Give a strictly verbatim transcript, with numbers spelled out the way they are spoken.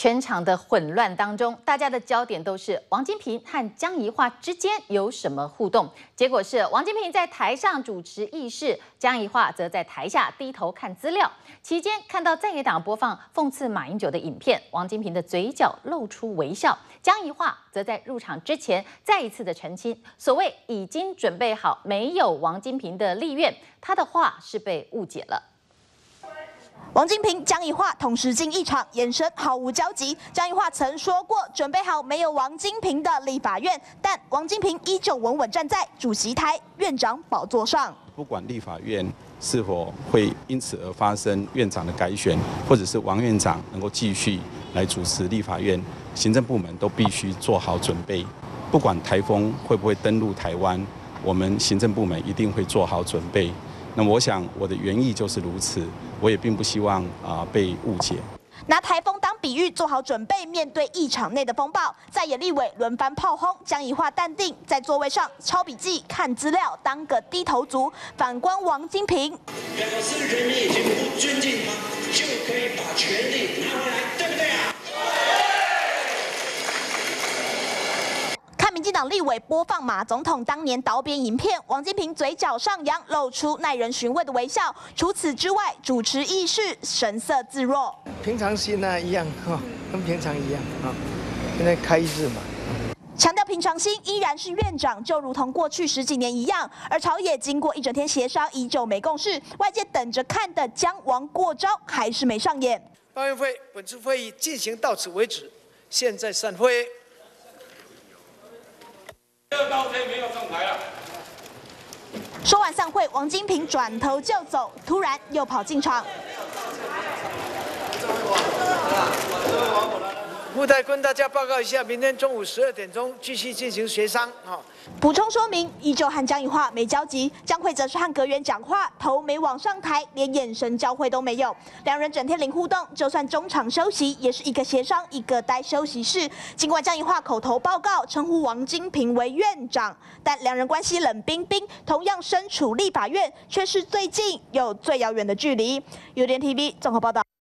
全场的混乱当中，大家的焦点都是王金平和江宜桦之间有什么互动。结果是王金平在台上主持议事，江宜桦则在台下低头看资料。期间看到在野党播放讽刺马英九的影片，王金平的嘴角露出微笑，江宜桦则在入场之前再一次的澄清，所谓已经准备好没有王金平的立院，他的话是被误解了。 王金平、江宜桦同时进一场，眼神毫无交集。江宜桦曾说过准备好没有王金平的立法院，但王金平依旧稳稳站在主席台院长宝座上。不管立法院是否会因此而发生院长的改选，或者是王院长能够继续来主持立法院，行政部门都必须做好准备。不管台风会不会登陆台湾，我们行政部门一定会做好准备。 那我想我的原意就是如此，我也并不希望啊、呃、被误解。拿台风当比喻，做好准备，面对议场内的风暴。在野立委轮番炮轰，江宜桦淡定，在座位上抄笔记、看资料，当个低头族。反观王金平，表示人民已经不尊敬他，就可以把权力拿回来，对不对啊？ 民进党立委播放马总统当年倒扁影片，王金平嘴角上扬，露出耐人寻味的微笑。除此之外，主持议事神色自若，平常心啊一样哈、哦，跟平常一样啊、哦，现在开议事嘛。 强调平常心，依然是院长，就如同过去十几年一样。而朝野经过一整天协商，依旧没共识。外界等着看的江王过招还是没上演。大院会本次会议进行到此为止，现在散会。 说完散会，王金平转头就走，突然又跑进场。副台跟大家报告一下，明天中午十二点钟继续进行协商啊。补充说明，依旧和江宜桦没交集，江惠则是和阁员讲话，头没往上抬，连眼神交汇都没有。两人整天零互动，就算中场休息，也是一个协商，一个待休息室。尽管江宜桦口头报告称呼王金平为院长，但两人关系冷冰冰，同样身处立法院，却是最近又最遥远的距离。U D N T V 综合报道。